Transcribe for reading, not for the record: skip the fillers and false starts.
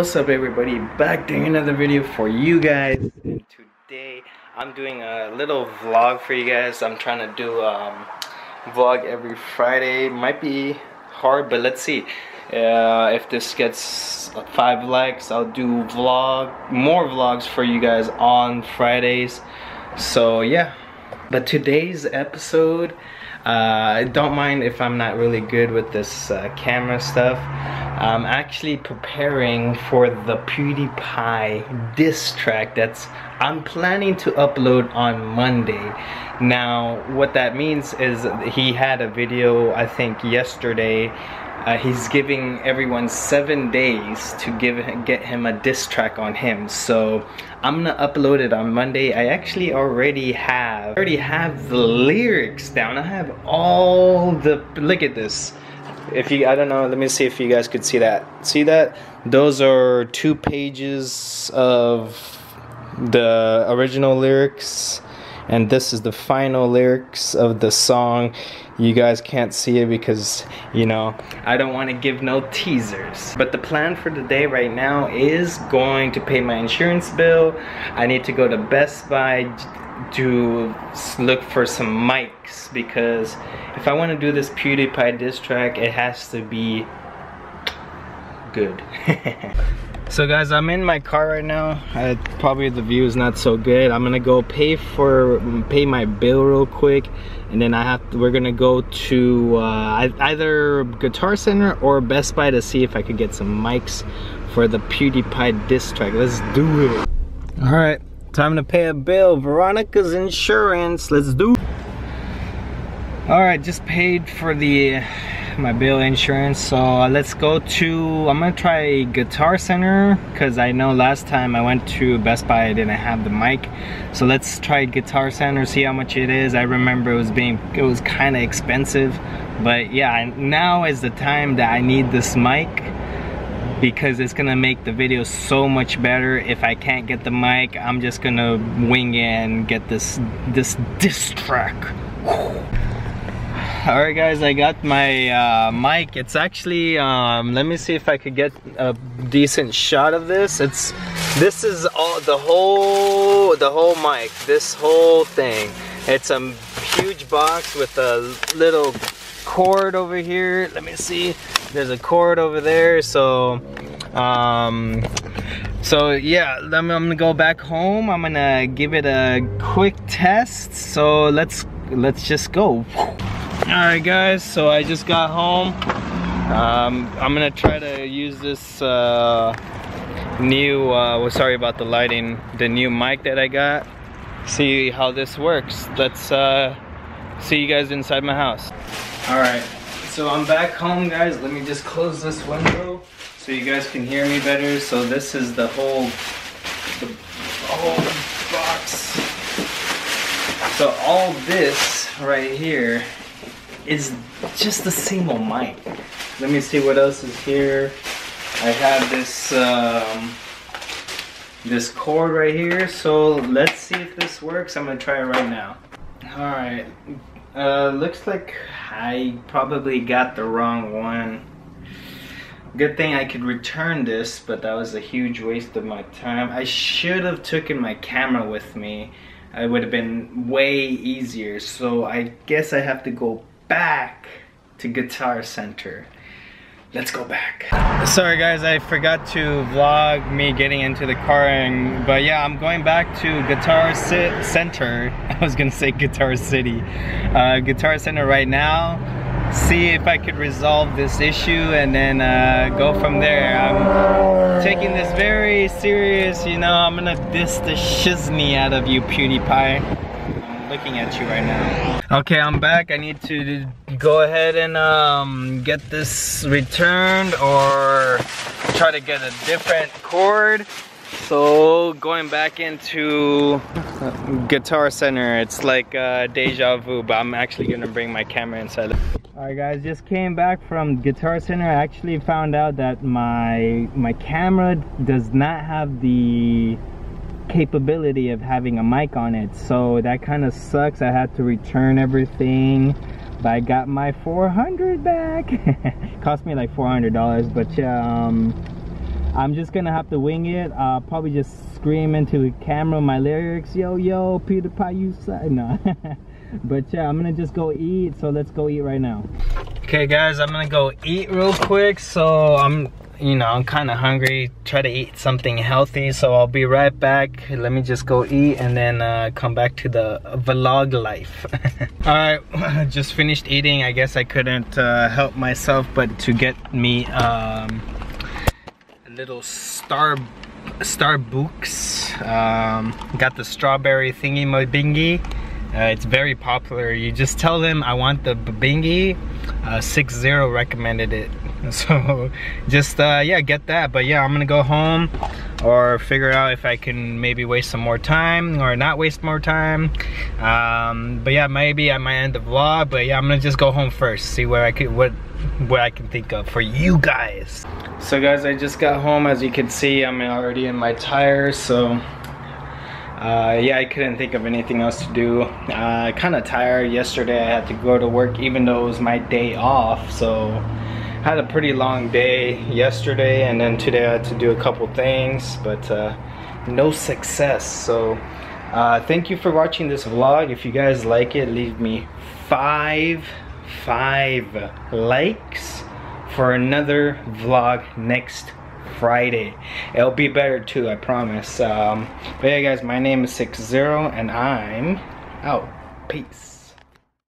What's up, everybody? Back doing another video for you guys. And today I'm doing a little vlog for you guys. I'm trying to do vlog every Friday. Might be hard, but let's see. If this gets 5 likes, I'll do more vlogs for you guys on Fridays. So yeah. But today's episode, I don't mind if I'm not really good with this camera stuff. I'm actually preparing for the PewDiePie diss track that's I'm planning to upload on Monday. Now, what that means is he had a video, I think yesterday, he's giving everyone 7 days to get him a diss track on him. So I'm gonna upload it on Monday. I actually already have the lyrics down. I have all the, look at this. If you, I don't know, let me see if you guys could see that. See that? Those are 2 pages of the original lyrics, and this is the final lyrics of the song. You guys can't see it because, you know, I don't want to give no teasers. But the plan for the day right now is going to pay my insurance bill. I need to go to Best Buy to look for some mics, because if I want to do this PewDiePie diss track, it has to be good. So guys, I'm in my car right now. Probably the view is not so good. I'm gonna go pay my bill real quick, and then we're gonna go to either Guitar Center or Best Buy to see if I could get some mics for the PewDiePie diss track. Let's do it. All right, time to pay a bill. Veronica's insurance. Let's do it. All right, just paid for the my bill insurance, so let's go to, I'm gonna try Guitar Center, because I know last time I went to Best Buy I didn't have the mic. So let's try Guitar Center, see how much it is. I remember it was kind of expensive, but yeah, now is the time that I need this mic, because it's gonna make the video so much better. If I can't get the mic, I'm just gonna wing it and get this diss track. Alright guys, I got my mic. It's actually, let me see if I could get a decent shot of this. This is all the whole mic, this whole thing. It's a huge box with a little cord over here. Let me see, there's a cord over there. So so yeah, I'm gonna go back home. I'm gonna give it a quick test. So let's just go. Alright guys, so I just got home. I'm gonna try to use this new, well, sorry about the lighting, the new mic that I got. See how this works. Let's see you guys inside my house. Alright, so I'm back home guys. Let me just close this window so you guys can hear me better. So this is the whole box. So all this right here is just a single mic. Let me see what else is here. I have this this cord right here, so let's see if this works. I'm gonna try it right now. All right, looks like I probably got the wrong one. Good thing I could return this, but that was a huge waste of my time. I should have taken my camera with me. It would have been way easier. So I guess I have to go back to Guitar Center. Let's go back. Sorry guys, I forgot to vlog me getting into the car, but yeah, I'm going back to Guitar Center. I was gonna say Guitar City. Guitar Center right now. See if I could resolve this issue and then go from there. I'm taking this very serious, you know. I'm gonna diss the shizney out of you, PewDiePie. Looking at you right now. Okay, I'm back. I need to go ahead and get this returned or try to get a different cord. So going back into Guitar Center, it's like deja vu, but I'm actually gonna bring my camera inside. Alright guys, just came back from Guitar Center. I actually found out that my camera does not have the capability of having a mic on it, so that kind of sucks. I had to return everything, but I got my 400 back. Cost me like $400, but yeah, I'm just gonna have to wing it. I'll probably just scream into the camera my lyrics, yo, yo, PewDiePie, you suck. No. But yeah, I'm gonna just go eat, so let's go eat right now. Okay guys, I'm gonna go eat real quick. So I'm kinda hungry, try to eat something healthy. So I'll be right back. Let me just go eat and then come back to the vlog life. All right, just finished eating. I guess I couldn't help myself but to get me a little Starbucks. Got the strawberry thingy my bingy. It's very popular. You just tell them I want the bingy. Sikh Zero recommended it, so just yeah, get that. But yeah, I'm gonna go home or figure out if I can maybe waste some more time or not waste more time. But yeah, maybe I might end the vlog. But yeah, I'm gonna just go home first, see where I could what I can think of for you guys. So guys, I just got home. As you can see, I'm already in my tires. So. Yeah, I couldn't think of anything else to do. Kind of tired. Yesterday I had to go to work even though it was my day off, so I had a pretty long day yesterday, and then today I had to do a couple things, but no success. So thank you for watching this vlog. If you guys like it, leave me five likes for another vlog next Friday. It'll be better too, I promise. But yeah guys, my name is Sikh Zero and I'm out. Peace.